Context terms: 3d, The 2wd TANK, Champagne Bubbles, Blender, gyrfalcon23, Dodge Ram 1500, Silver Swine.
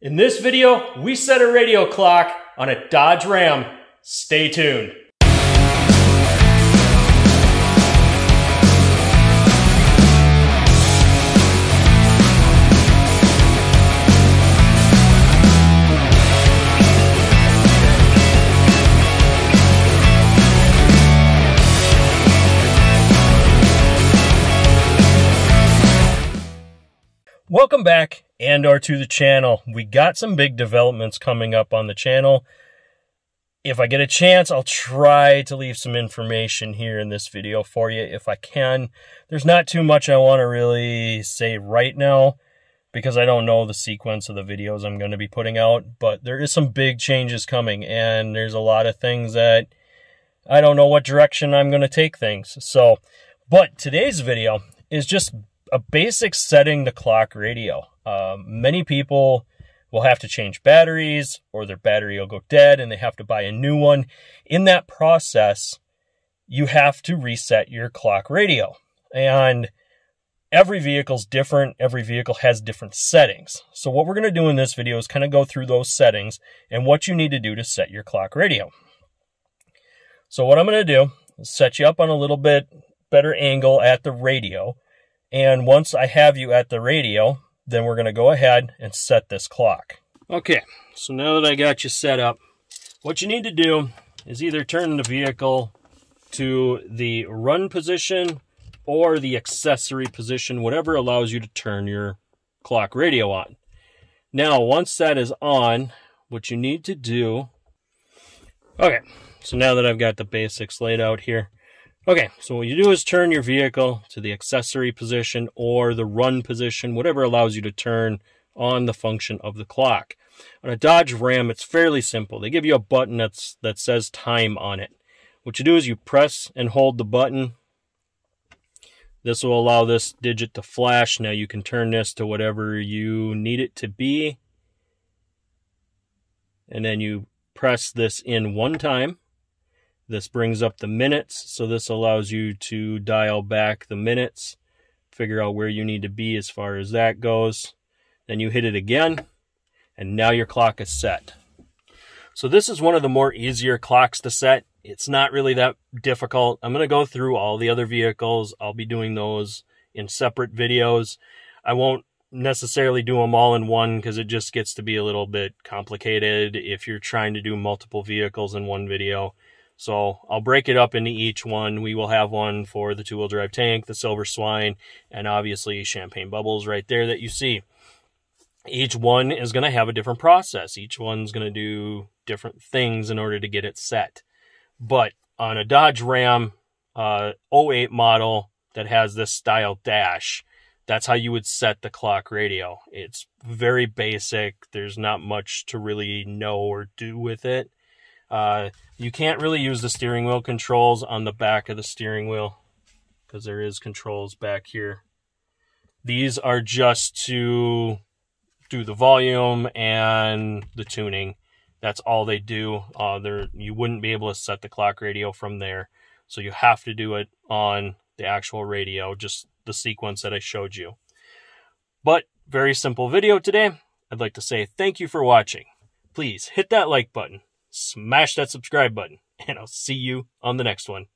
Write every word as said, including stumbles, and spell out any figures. In this video, we set a radio clock on a Dodge Ram. Stay tuned. Welcome back and or to the channel. We got some big developments coming up on the channel. If I get a chance, I'll try to leave some information here in this video for you if I can. There's not too much I want to really say right now because I don't know the sequence of the videos I'm going to be putting out, but there is some big changes coming and there's a lot of things that I don't know what direction I'm going to take things. So, but today's video is just a basic setting the clock radio. Um, many people will have to change batteries or their battery will go dead and they have to buy a new one. In that process, you have to reset your clock radio. And every vehicle's different. Every vehicle has different settings. So what we're going to do in this video is kind of go through those settings and what you need to do to set your clock radio. So what I'm going to do is set you up on a little bit better angle at the radio. And once I have you at the radio, then we're going to go ahead and set this clock. Okay, so now that I got you set up, what you need to do is either turn the vehicle to the run position or the accessory position, whatever allows you to turn your clock radio on. Now, once that is on, what you need to do... Okay, so now that I've got the basics laid out here, okay, so what you do is turn your vehicle to the accessory position or the run position, whatever allows you to turn on the function of the clock. On a Dodge Ram, it's fairly simple. They give you a button that's, that says time on it. What you do is you press and hold the button. This will allow this digit to flash. Now you can turn this to whatever you need it to be. And then you press this in one time. This brings up the minutes, so this allows you to dial back the minutes, figure out where you need to be as far as that goes. Then you hit it again, and now your clock is set. So this is one of the more easier clocks to set. It's not really that difficult. I'm going to go through all the other vehicles. I'll be doing those in separate videos. I won't necessarily do them all in one because it just gets to be a little bit complicated if you're trying to do multiple vehicles in one video. So I'll break it up into each one. We will have one for the two-wheel drive tank, the Silver Swine, and obviously Champagne Bubbles right there that you see. Each one is going to have a different process. Each one's going to do different things in order to get it set. But on a Dodge Ram uh, oh eight model that has this style dash, that's how you would set the clock radio. It's very basic. There's not much to really know or do with it. Uh, you can't really use the steering wheel controls on the back of the steering wheel because there is controls back here. These are just to do the volume and the tuning. That's all they do. Uh, there, you wouldn't be able to set the clock radio from there. So you have to do it on the actual radio, just the sequence that I showed you. But very simple video today. I'd like to say thank you for watching. Please hit that like button. Smash that subscribe button, and I'll see you on the next one.